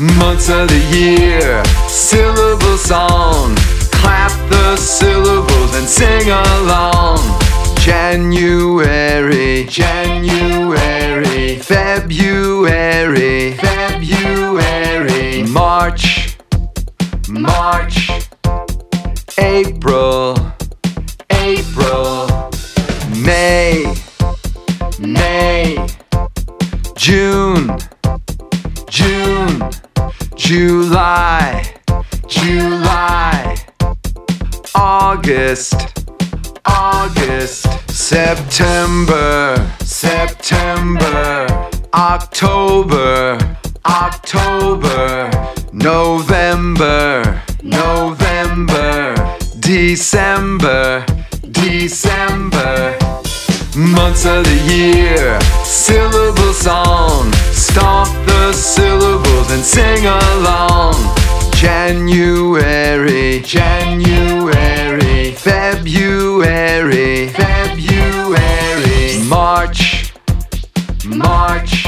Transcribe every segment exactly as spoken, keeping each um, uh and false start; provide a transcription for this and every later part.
months of the year, syllable song. Clap the syllables and sing along. January, January, February, February, March, March, April, April, May, May, June, June, July, July, August, August, September, September, October, October, November, November, December, December, months of the year, syllable song. Stomp the syllables and sing along. January, January, February, February, March, March,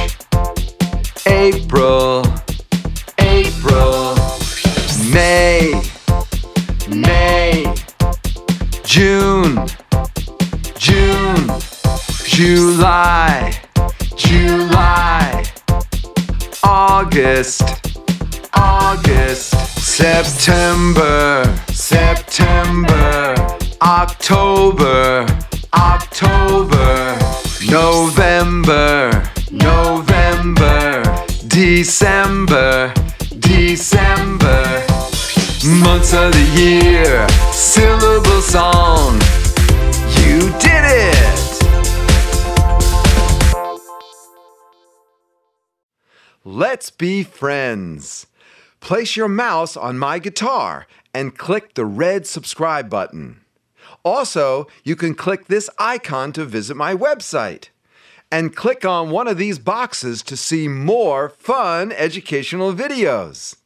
April, April, May, May, June, June, July, July, August, August, September, September, October, October, November, November, December, December, months of the year, syllable song. You did it! Let's be friends. Place your mouse on my guitar and click the red subscribe button. Also, you can click this icon to visit my website. And click on one of these boxes to see more fun educational videos.